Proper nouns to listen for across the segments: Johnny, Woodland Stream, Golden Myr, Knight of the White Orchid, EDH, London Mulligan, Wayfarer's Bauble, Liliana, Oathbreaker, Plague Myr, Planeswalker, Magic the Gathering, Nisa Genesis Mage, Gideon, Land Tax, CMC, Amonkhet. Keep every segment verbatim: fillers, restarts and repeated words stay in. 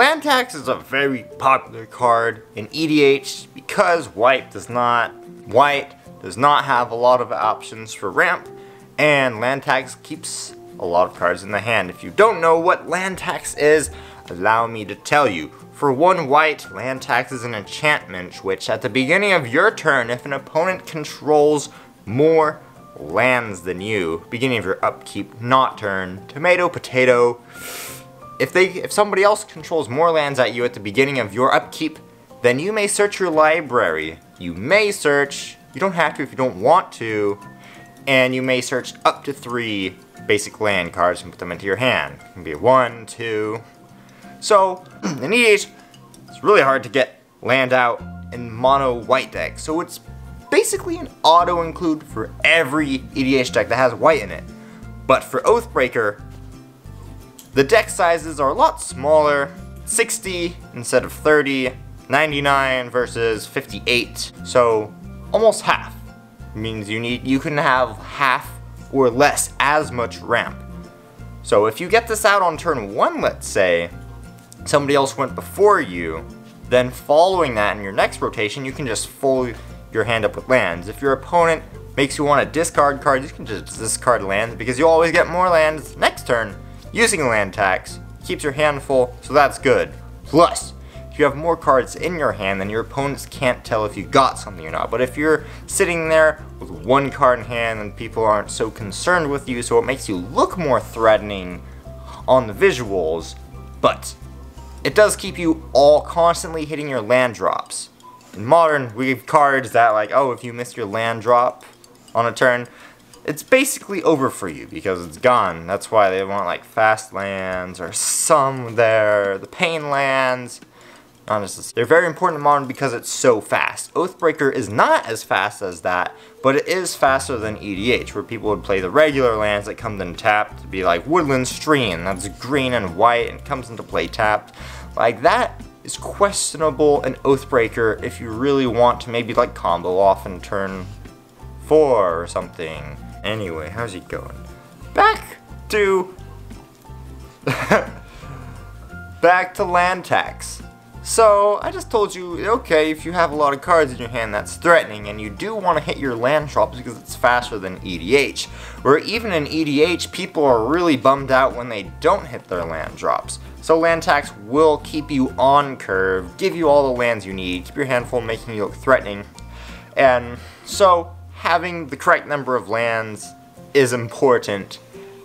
Land Tax is a very popular card in E D H because white does not, white does not have a lot of options for ramp, and Land Tax keeps a lot of cards in the hand. If you don't know what Land Tax is, allow me to tell you. For one white, Land Tax is an enchantment which at the beginning of your turn, if an opponent controls more lands than you, beginning of your upkeep, not turn, tomato, potato, If they, if somebody else controls more lands at you at the beginning of your upkeep, then you may search your library. You may search, you don't have to if you don't want to, and you may search up to three basic land cards and put them into your hand. It can be one, two. So, in E D H, it's really hard to get land out in mono white decks. So it's basically an auto include for every E D H deck that has white in it. But for Oathbreaker, the deck sizes are a lot smaller, sixty instead of thirty, ninety-nine versus fifty-eight, so almost half. It means you need you can have half or less as much ramp. So if you get this out on turn one, let's say, somebody else went before you, then following that in your next rotation, you can just fill your hand up with lands. If your opponent makes you want to discard cards, you can just discard lands because you always get more lands next turn. Using Land Tax keeps your hand full, so that's good. Plus, if you have more cards in your hand, then your opponents can't tell if you got something or not. But if you're sitting there with one card in hand, then people aren't so concerned with you, so it makes you look more threatening on the visuals, but it does keep you all constantly hitting your land drops. In Modern, we have cards that like, oh, if you miss your land drop on a turn, it's basically over for you because it's gone. That's why they want like fast lands or some there, the pain lands. Honestly, they're very important in Modern because it's so fast. Oathbreaker is not as fast as that, but it is faster than E D H, where people would play the regular lands that come in tapped to be like Woodland Stream. That's green and white and comes into play tapped. Like that is questionable in Oathbreaker if you really want to maybe like combo off and turn four or something. Anyway, how's it going? Back to... Back to Land Tax. So, I just told you, okay, if you have a lot of cards in your hand, that's threatening, and you do want to hit your land drops because it's faster than E D H. Where even in E D H, people are really bummed out when they don't hit their land drops. So Land Tax will keep you on curve, give you all the lands you need, keep your hand full, making you look threatening. And so, having the correct number of lands is important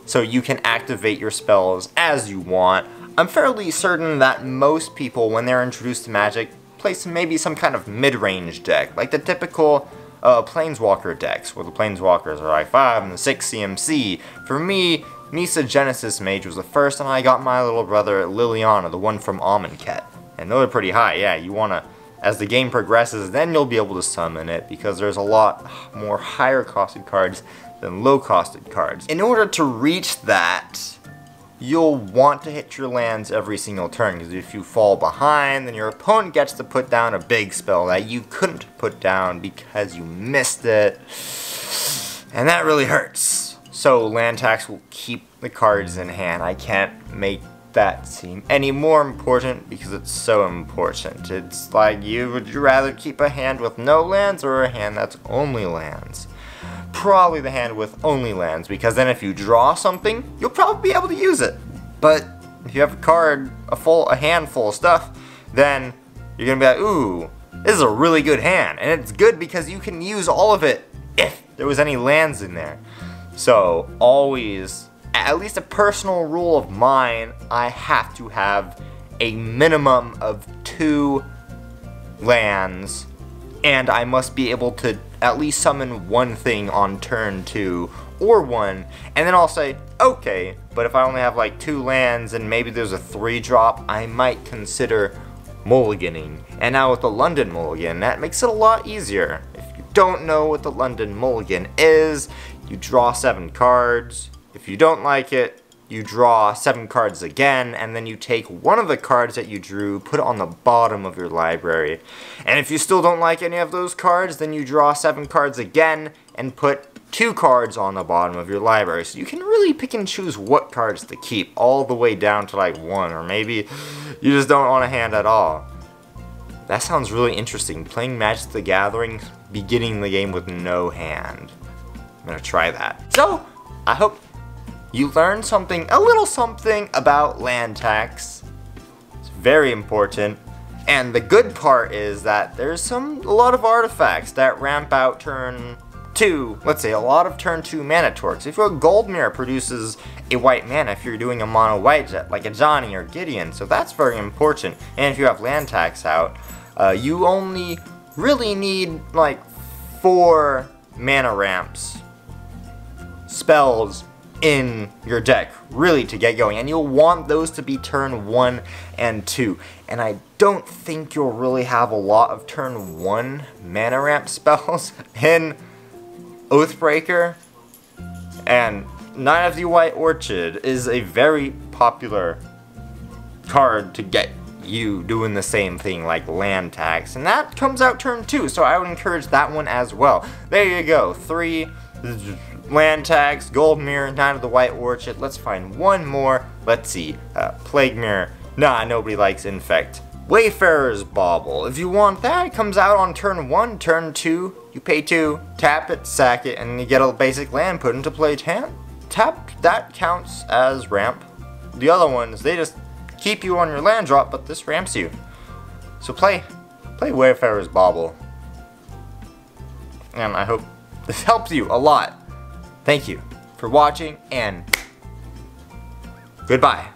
so you can activate your spells as you want. I'm fairly certain that most people, when they're introduced to Magic, play some, maybe some kind of mid-range deck, like the typical uh, Planeswalker decks, where the Planeswalkers are like five and the six C M C. For me, Nisa Genesis Mage was the first, and I got my little brother Liliana, the one from Amonkhet. And those are pretty high, yeah, you want to... As the game progresses, then you'll be able to summon it because there's a lot more higher costed cards than low costed cards. In order to reach that, you'll want to hit your lands every single turn, because if you fall behind, then your opponent gets to put down a big spell that you couldn't put down because you missed it, and that really hurts. So Land Tax will keep the cards in hand. I can't make that seem any more important because it's so important. It's like, you would you rather keep a hand with no lands or a hand that's only lands? Probably the hand with only lands, because then if you draw something, you'll probably be able to use it. But if you have a card, a full a handful of stuff, then you're gonna be like, ooh, this is a really good hand, and it's good because you can use all of it if there was any lands in there. So always, at least a personal rule of mine, I have to have a minimum of two lands, and I must be able to at least summon one thing on turn two or one, and then I'll say, okay, but if I only have like two lands and maybe there's a three drop, I might consider mulliganing. And now with the London Mulligan, that makes it a lot easier. If you don't know what the London Mulligan is, you draw seven cards. If you don't like it, you draw seven cards again, and then you take one of the cards that you drew, put it on the bottom of your library. And if you still don't like any of those cards, then you draw seven cards again and put two cards on the bottom of your library. So you can really pick and choose what cards to keep, all the way down to like one, or maybe you just don't want a hand at all. That sounds really interesting, playing Magic the Gathering, beginning the game with no hand. I'm gonna try that. So, I hope you learned something, a little something about land tax. It's very important. And the good part is that there's some a lot of artifacts that ramp out turn two, let's say a lot of turn two mana torques. If your Golden Myr produces a white mana, if you're doing a mono white jet like a Johnny or Gideon, so that's very important. And if you have land tax out, uh, you only really need like four mana ramps, spells in your deck really to get going, and you'll want those to be turn one and two. And I don't think you'll really have a lot of turn one mana ramp spells in Oathbreaker, and Knight of the White Orchid is a very popular card to get you doing the same thing like land tax, and that comes out turn two, so I would encourage that one as well. There you go, three land tax, Golden Myr, Knight of the White Orchid. Let's find one more. Let's see, uh, Plague Myr. Nah, nobody likes Infect. Wayfarer's Bauble, if you want that, it comes out on turn one, turn two, you pay two, tap it, sack it, and you get a basic land put into play. Tap, that counts as ramp. The other ones, they just keep you on your land drop, but this ramps you. So play, play Wayfarer's Bauble. And I hope this helps you a lot. Thank you for watching, and goodbye.